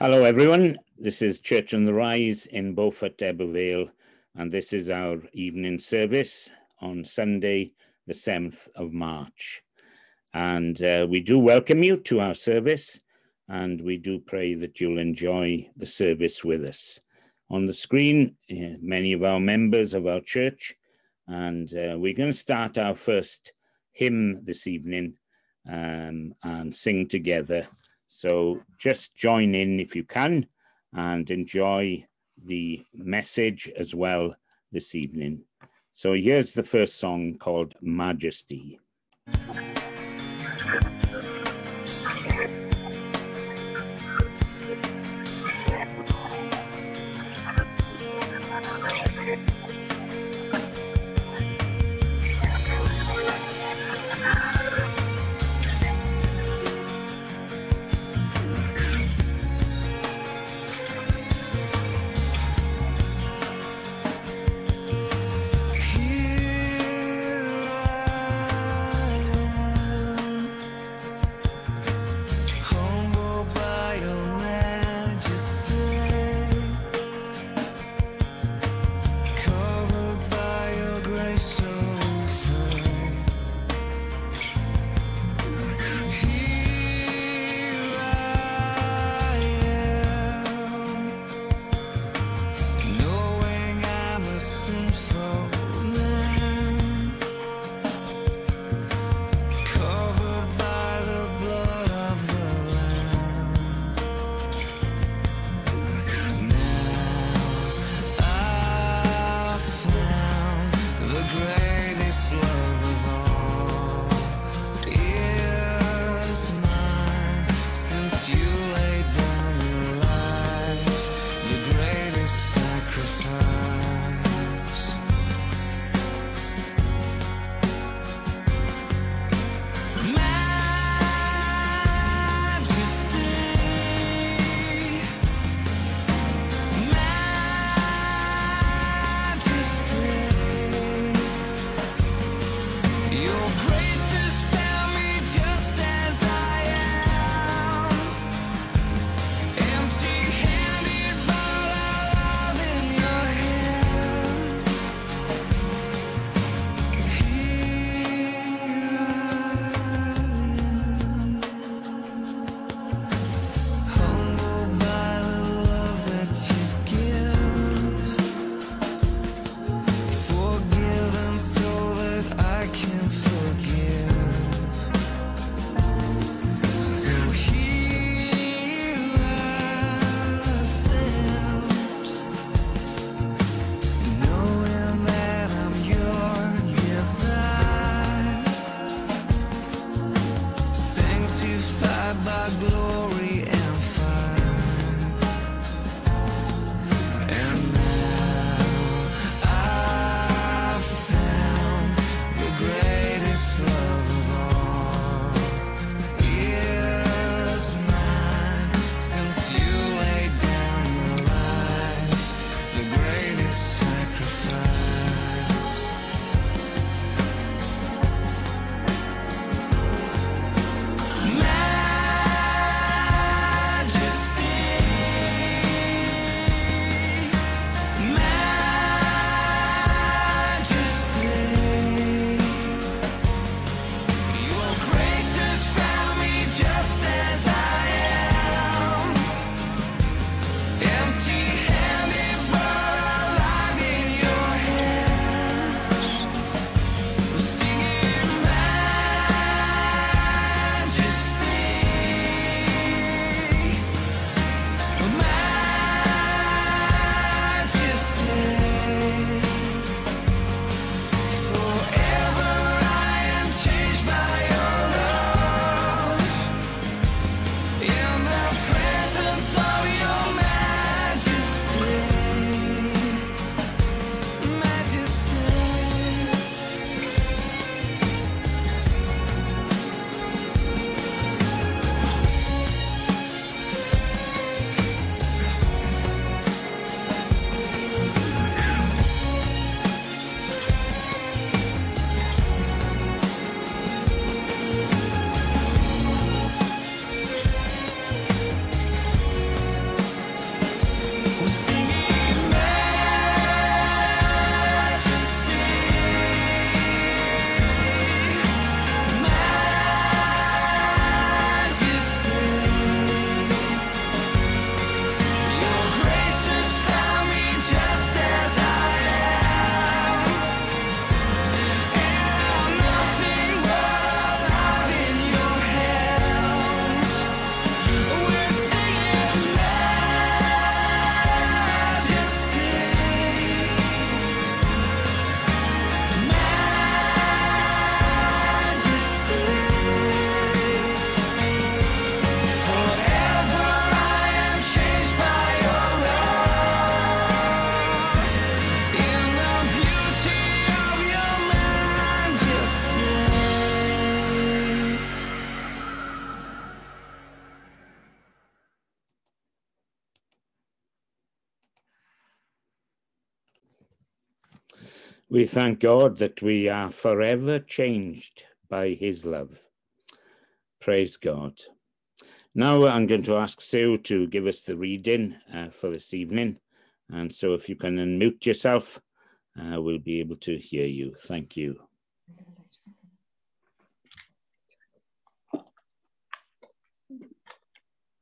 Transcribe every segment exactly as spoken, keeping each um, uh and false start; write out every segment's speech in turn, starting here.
Hello everyone, this is Church on the Rise in Beaufort Ebbw Vale, and this is our evening service on Sunday the seventh of March. And uh, we do welcome you to our service, and we do pray that you'll enjoy the service with us. On the screen, uh, many of our members of our church, and uh, we're going to start our first hymn this evening um, and sing together. So just join in if you can and enjoy the message as well this evening. So here's the first song called Majesty. We thank God that we are forever changed by his love. Praise God. Now I'm going to ask Sue to give us the reading uh, for this evening. And so if you can unmute yourself, uh, we'll be able to hear you. Thank you.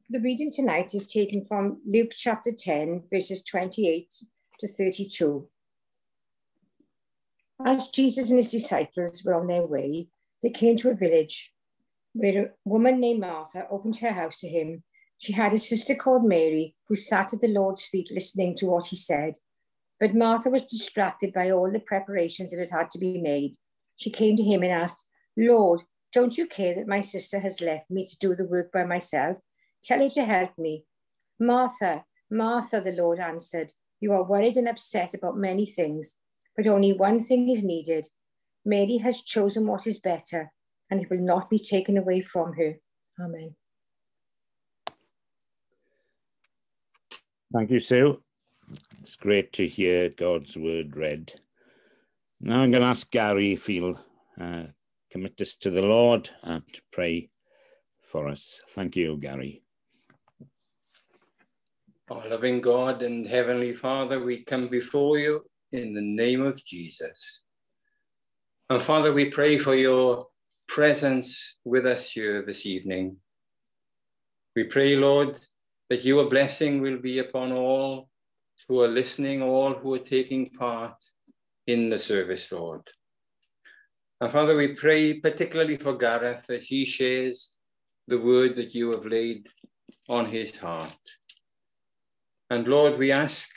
The reading tonight is taken from Luke chapter ten, verses twenty-eight to thirty-two. As Jesus and his disciples were on their way, they came to a village where a woman named Martha opened her house to him. She had a sister called Mary who sat at the Lord's feet listening to what he said. But Martha was distracted by all the preparations that had had to be made. She came to him and asked, "Lord, don't you care that my sister has left me to do the work by myself? Tell her to help me." "Martha, Martha," the Lord answered, "you are worried and upset about many things, but only one thing is needed. Mary has chosen what is better, and it will not be taken away from her." Amen. Thank you, Sue. It's great to hear God's word read. Now I'm going to ask Gary if he'll uh, commit us to the Lord and pray for us. Thank you, Gary. Our loving God and Heavenly Father, we come before you in the name of Jesus. And Father, we pray for your presence with us here this evening. We pray, Lord, that your blessing will be upon all who are listening, all who are taking part in the service, Lord. And Father, we pray particularly for Gareth as he shares the word that you have laid on his heart. And Lord, we ask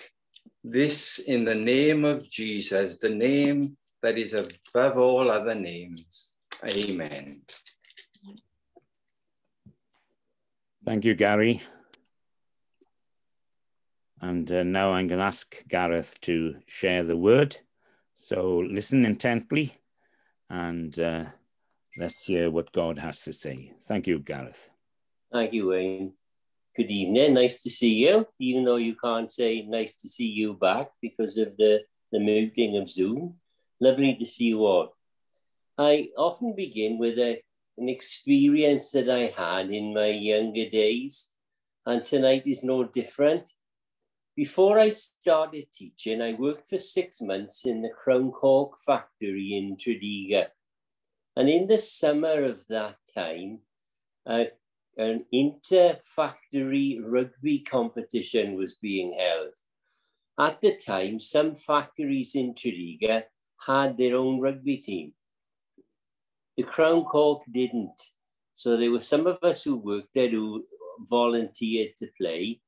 this in the name of Jesus, the name that is above all other names. Amen. Thank you, Gary. And uh, now I'm going to ask Gareth to share the word. So listen intently and uh, let's hear what God has to say. Thank you, Gareth. Thank you, Wayne. Good evening. Nice to see you, even though you can't say nice to see you back because of the, the mooting of Zoom. Lovely to see you all. I often begin with a, an experience that I had in my younger days, and tonight is no different. Before I started teaching, I worked for six months in the Crown Cork factory in Tredegar. And in the summer of that time, uh, an inter-factory rugby competition was being held. At the time, some factories in Trigga had their own rugby team. The Crown Cork didn't. So there were some of us who worked there who volunteered to play.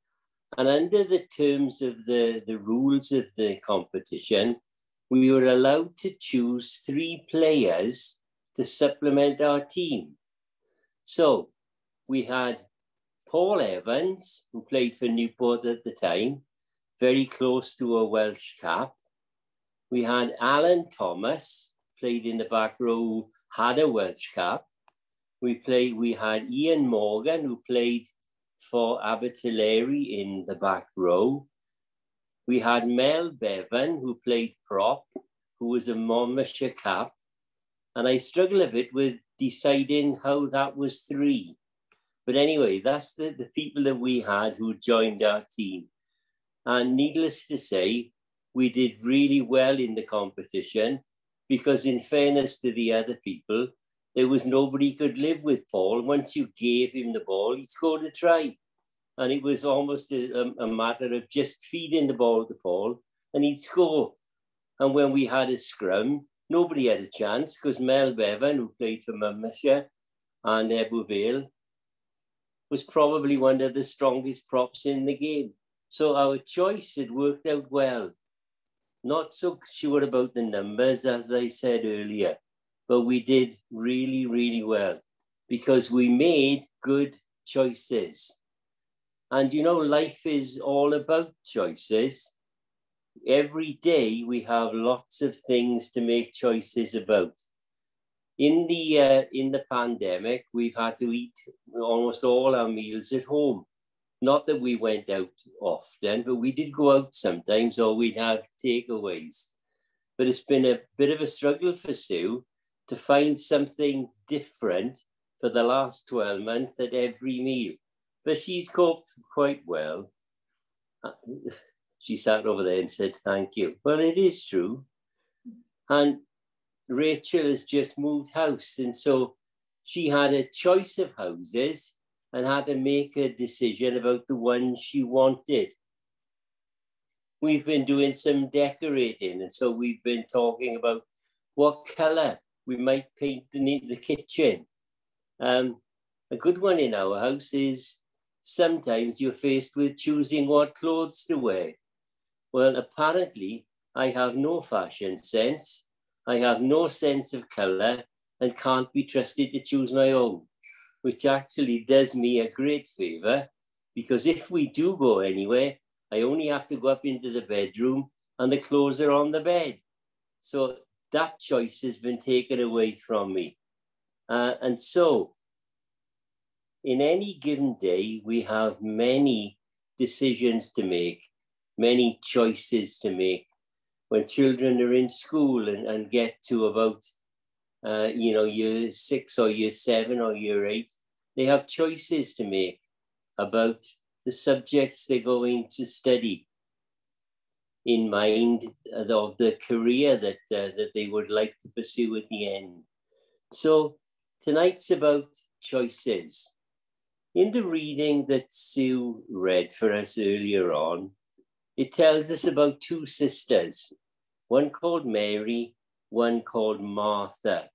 And under the terms of the, the rules of the competition, we were allowed to choose three players to supplement our team. So we had Paul Evans, who played for Newport at the time, very close to a Welsh cap. We had Alan Thomas, played in the back row, who had a Welsh cap. We, played, we had Ian Morgan, who played for Abertillery in the back row. We had Mel Bevan, who played prop, who was a Monmouthshire cap. And I struggle a bit with deciding how that was three. But anyway, that's the, the people that we had who joined our team. And needless to say, we did really well in the competition because in fairness to the other people, there was nobody could live with Paul. Once you gave him the ball, he scored a try. And it was almost a, a matter of just feeding the ball to Paul and he'd score. And when we had a scrum, nobody had a chance because Mel Bevan, who played for Monmouthshire and Ebbw Vale, was probably one of the strongest props in the game. So our choice had worked out well. Not so sure about the numbers, as I said earlier, but we did really, really well because we made good choices. And you know, life is all about choices. Every day we have lots of things to make choices about. In the, uh, in the pandemic, we've had to eat almost all our meals at home. Not that we went out often, but we did go out sometimes or we'd have takeaways. but it's been a bit of a struggle for Sue to find something different for the last twelve months at every meal. But she's coped quite well. She sat over there and said, thank you. Well, it is true. And Rachel has just moved house. And so she had a choice of houses and had to make a decision about the one she wanted. We've been doing some decorating. And so we've been talking about what color we might paint the, the kitchen. Um, a good one in our house is sometimes you're faced with choosing what clothes to wear. Well, apparently I have no fashion sense. I have no sense of color and can't be trusted to choose my own, which actually does me a great favor, because if we do go anywhere, I only have to go up into the bedroom and the clothes are on the bed. So that choice has been taken away from me. Uh, and so in any given day, we have many decisions to make, many choices to make. When children are in school and, and get to about, uh, you know, year six or year seven or year eight, they have choices to make about the subjects they're going to study in mind of the career that, uh, that they would like to pursue at the end. So tonight's about choices. In the reading that Sue read for us earlier on, it tells us about two sisters, one called Mary, one called Martha.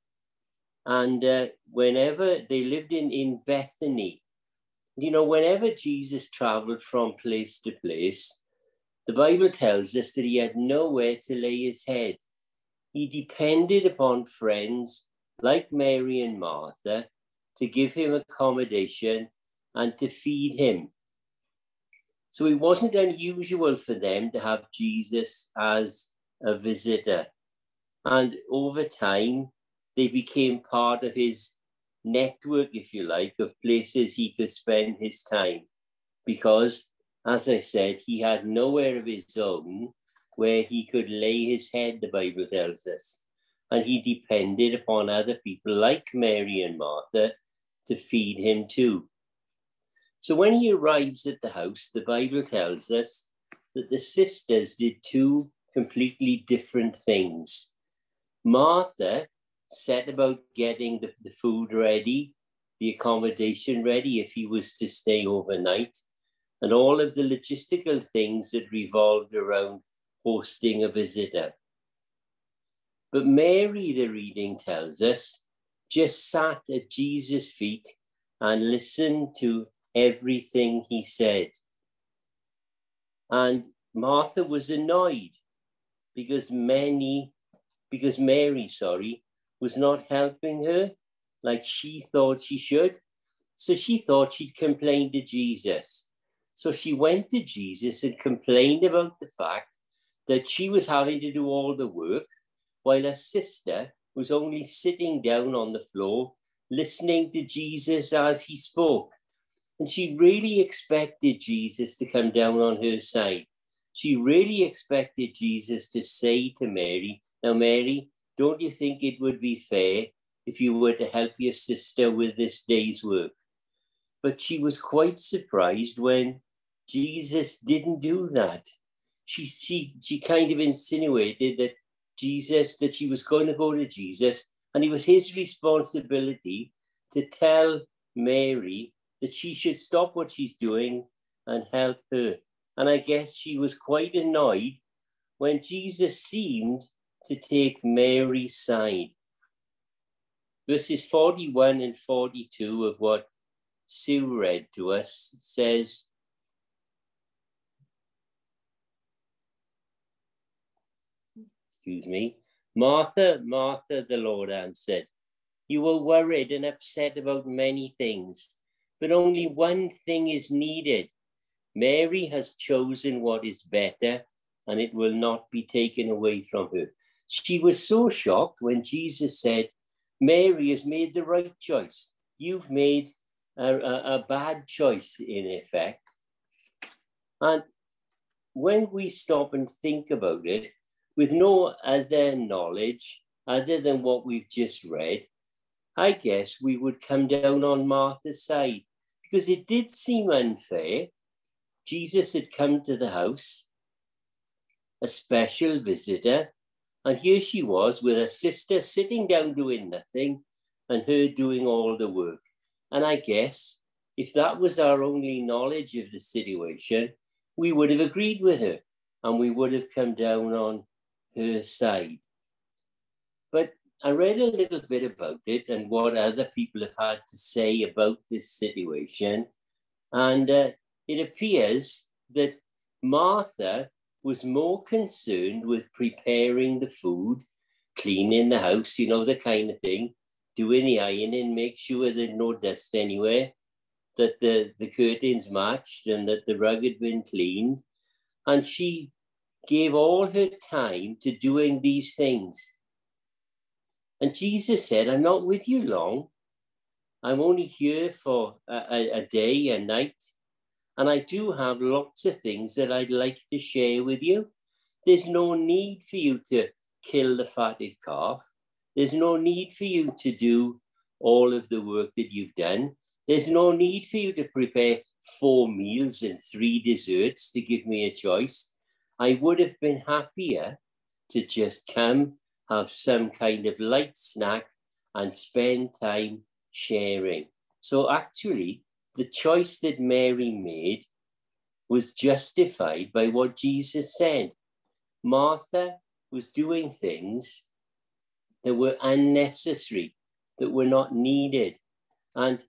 And uh, whenever they lived in, in Bethany, you know, whenever Jesus traveled from place to place, the Bible tells us that he had nowhere to lay his head. He depended upon friends like Mary and Martha to give him accommodation and to feed him. So it wasn't unusual for them to have Jesus as a visitor. And over time, they became part of his network, if you like, of places he could spend his time. Because, as I said, he had nowhere of his own where he could lay his head, the Bible tells us. And he depended upon other people like Mary and Martha to feed him too. So when he arrives at the house, the Bible tells us that the sisters did two completely different things. Martha set about getting the, the food ready, the accommodation ready if he was to stay overnight, and all of the logistical things that revolved around hosting a visitor. But Mary, the reading tells us, just sat at Jesus' feet and listened to everything he said. And Martha was annoyed because many, because Mary, sorry, was not helping her like she thought she should. So she thought she'd complain to Jesus. So she went to Jesus and complained about the fact that she was having to do all the work, while her sister was only sitting down on the floor, listening to Jesus as he spoke. And she really expected Jesus to come down on her side. She really expected Jesus to say to Mary, now, Mary, don't you think it would be fair if you were to help your sister with this day's work? But she was quite surprised when Jesus didn't do that. She, she, she kind of insinuated that Jesus, that she was going to go to Jesus, and it was his responsibility to tell Mary that she should stop what she's doing and help her. And I guess she was quite annoyed when Jesus seemed to take Mary's side. Verses forty-one and forty-two of what Sue read to us says, excuse me, Martha, Martha, the Lord answered, you were worried and upset about many things, but only one thing is needed. Mary has chosen what is better, and it will not be taken away from her. She was so shocked when Jesus said, Mary has made the right choice. You've made a, a, a bad choice, in effect. And when we stop and think about it, with no other knowledge other than what we've just read, I guess we would come down on Martha's side, because it did seem unfair. Jesus had come to the house, a special visitor, and here she was with her sister sitting down doing nothing and her doing all the work. And I guess if that was our only knowledge of the situation, we would have agreed with her and we would have come down on her side. But I read a little bit about it and what other people have had to say about this situation. And uh, it appears that Martha was more concerned with preparing the food, cleaning the house, you know, the kind of thing, doing the ironing, make sure there's no dust anywhere, that the, the curtains matched and that the rug had been cleaned. And she gave all her time to doing these things. And Jesus said, I'm not with you long. I'm only here for a, a day, a night. And I do have lots of things that I'd like to share with you. There's no need for you to kill the fatted calf. There's no need for you to do all of the work that you've done. There's no need for you to prepare four meals and three desserts to give me a choice. I would have been happier to just come, have some kind of light snack and spend time sharing. So actually, the choice that Mary made was justified by what Jesus said. Martha was doing things that were unnecessary, that were not needed. And,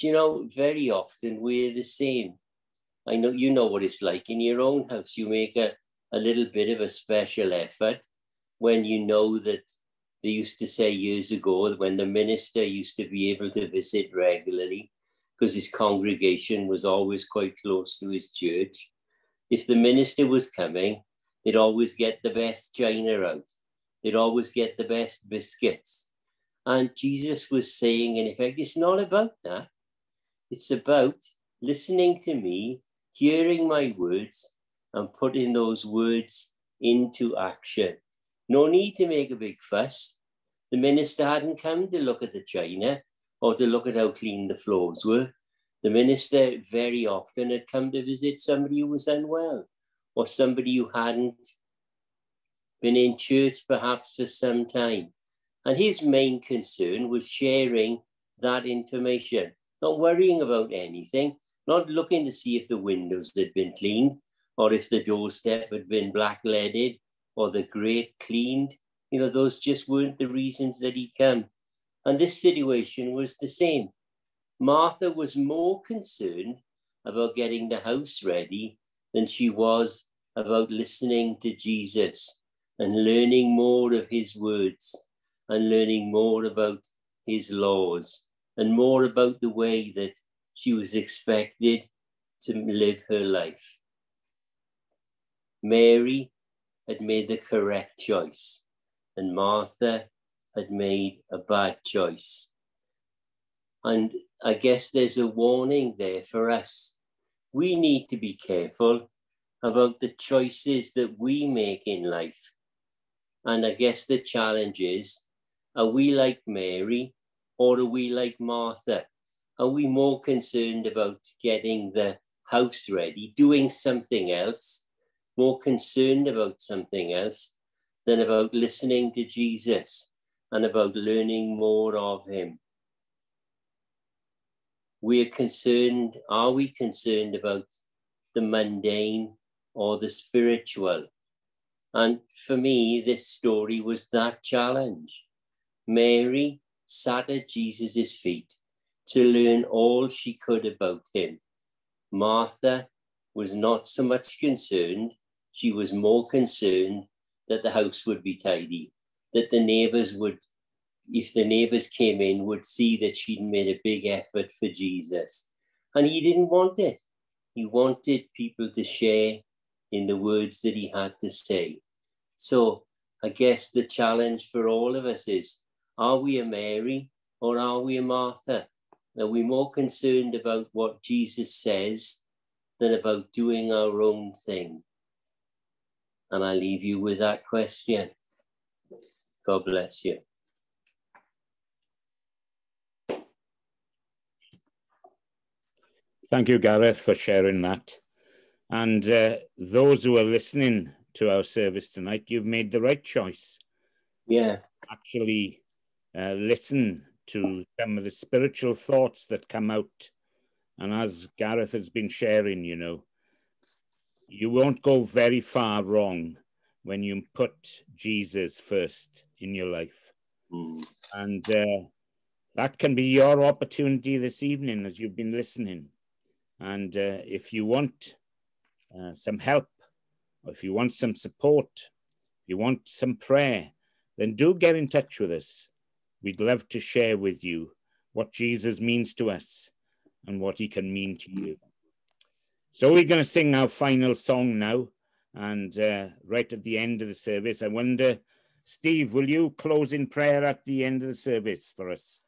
you know, very often we're the same. I know you know what it's like in your own house. You make a, a little bit of a special effort when you know that they used to say years ago, when the minister used to be able to visit regularly, because his congregation was always quite close to his church. If the minister was coming, they'd always get the best china out. They'd always get the best biscuits. And Jesus was saying, in effect, it's not about that. It's about listening to me, hearing my words, and putting those words into action. No need to make a big fuss. The minister hadn't come to look at the china, or to look at how clean the floors were. The minister very often had come to visit somebody who was unwell, or somebody who hadn't been in church perhaps for some time. And his main concern was sharing that information, not worrying about anything, not looking to see if the windows had been cleaned, or if the doorstep had been black-leaded, or the grate cleaned. You know, those just weren't the reasons that he'd come. And this situation was the same. Martha was more concerned about getting the house ready than she was about listening to Jesus and learning more of his words and learning more about his laws and more about the way that she was expected to live her life. Mary had made the correct choice, and Martha had made a bad choice. And I guess there's a warning there for us. We need to be careful about the choices that we make in life. And I guess the challenge is, are we like Mary or are we like Martha? Are we more concerned about getting the house ready, doing something else, more concerned about something else than about listening to Jesus and about learning more of him? We're concerned, are we concerned about the mundane or the spiritual? And for me, this story was that challenge. Mary sat at Jesus' feet to learn all she could about him. Martha was not so much concerned. She was more concerned that the house would be tidy, that the neighbors would, if the neighbors came in, would see that she'd made a big effort for Jesus. And he didn't want it. He wanted people to share in the words that he had to say. So I guess the challenge for all of us is, are we a Mary or are we a Martha? Are we more concerned about what Jesus says than about doing our own thing? And I leave you with that question. God bless you. Thank you, Gareth, for sharing that. And uh, those who are listening to our service tonight, you've made the right choice. Yeah. Actually uh, listen to some of the spiritual thoughts that come out. And as Gareth has been sharing, you know, you won't go very far wrong when you put Jesus first in your life. Mm. And uh, that can be your opportunity this evening as you've been listening. And uh, if you want uh, some help, or if you want some support, if you want some prayer, then do get in touch with us. We'd love to share with you what Jesus means to us and what he can mean to you. So we're going to sing our final song now, and uh, right at the end of the service, I wonder, Steve, will you close in prayer at the end of the service for us?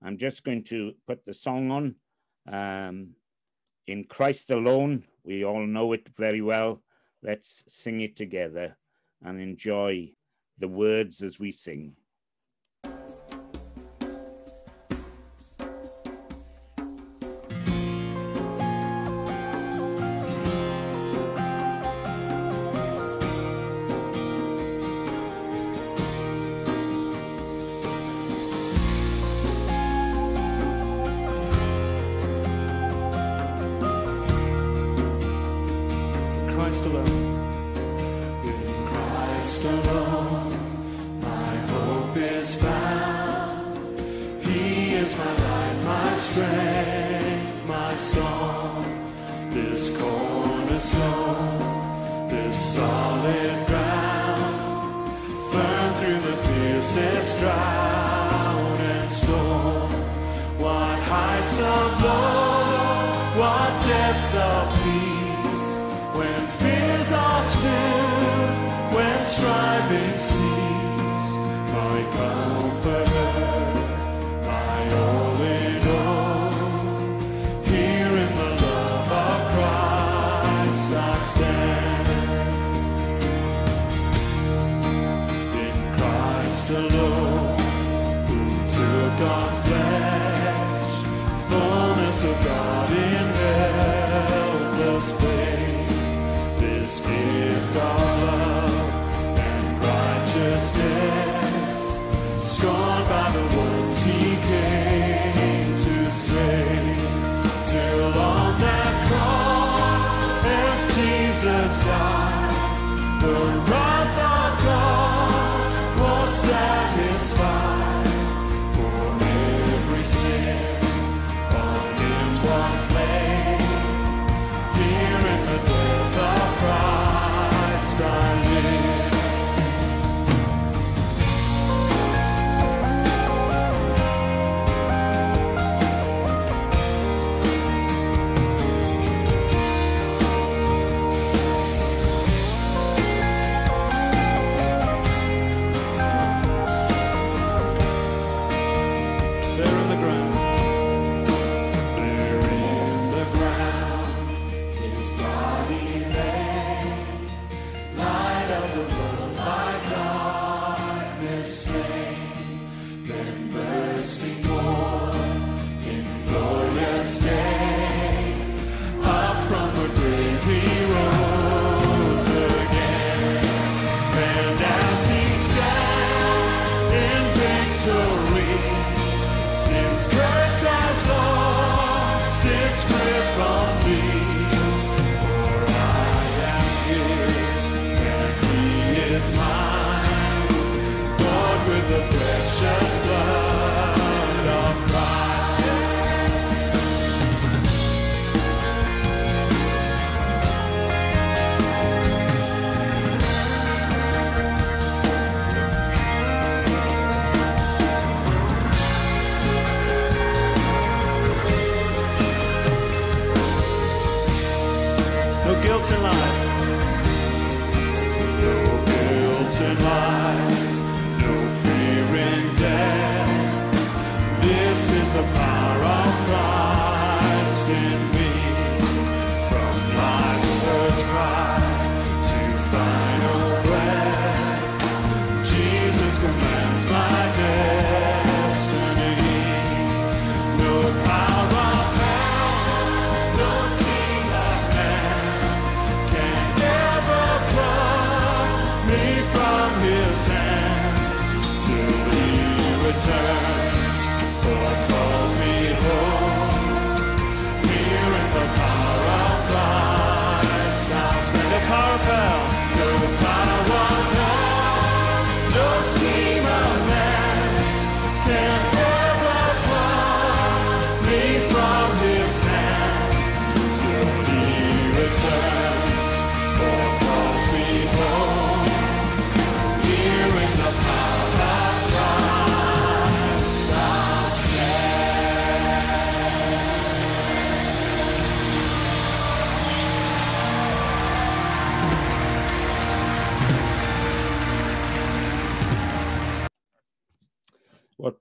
I'm just going to put the song on. Um, In Christ Alone, we all know it very well. Let's sing it together and enjoy the words as we sing. Flesh, fullness of God in hell.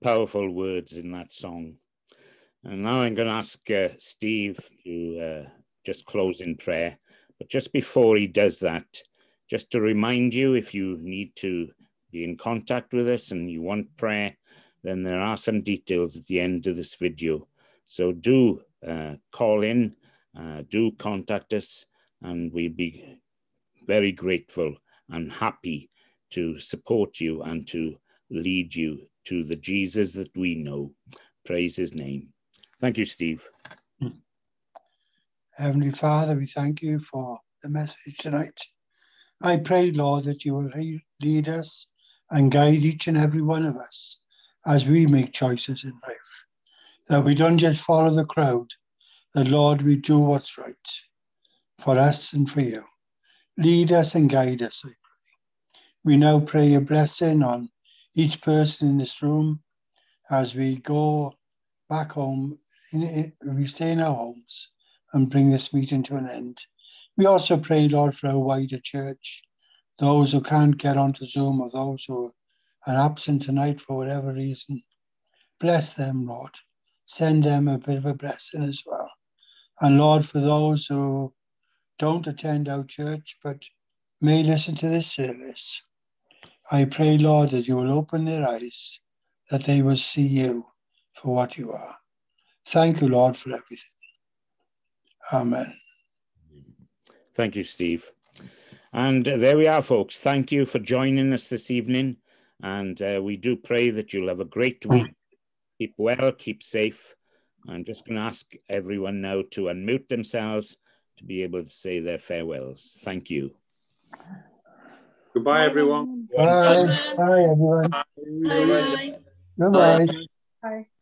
powerful words in that song. And now I'm going to ask uh, Steve to uh, just close in prayer. But just before he does that, just to remind you, if you need to be in contact with us and you want prayer, then there are some details at the end of this video. So do uh, call in, uh, do contact us, and we'd be very grateful and happy to support you and to lead you to the Jesus that we know. Praise his name. Thank you, Steve. Heavenly Father, we thank you for the message tonight. I pray, Lord, that you will lead us and guide each and every one of us as we make choices in life, that we don't just follow the crowd, that, Lord, we do what's right for us and for you. Lead us and guide us, I pray. We now pray a blessing on each person in this room as we go back home, we stay in our homes and bring this meeting to an end. We also pray, Lord, for our wider church, those who can't get onto Zoom or those who are absent tonight for whatever reason. Bless them, Lord. Send them a bit of a blessing as well. And Lord, for those who don't attend our church but may listen to this service, I pray, Lord, that you will open their eyes, that they will see you for what you are. Thank you, Lord, for everything. Amen. Thank you, Steve. And uh, there we are, folks. Thank you for joining us this evening. And uh, we do pray that you'll have a great week. Keep well, keep safe. I'm just going to ask everyone now to unmute themselves to be able to say their farewells. Thank you. Goodbye, everyone. Bye. Bye, everyone. Bye. Bye. Bye. Bye. Bye. Bye. Bye. Bye.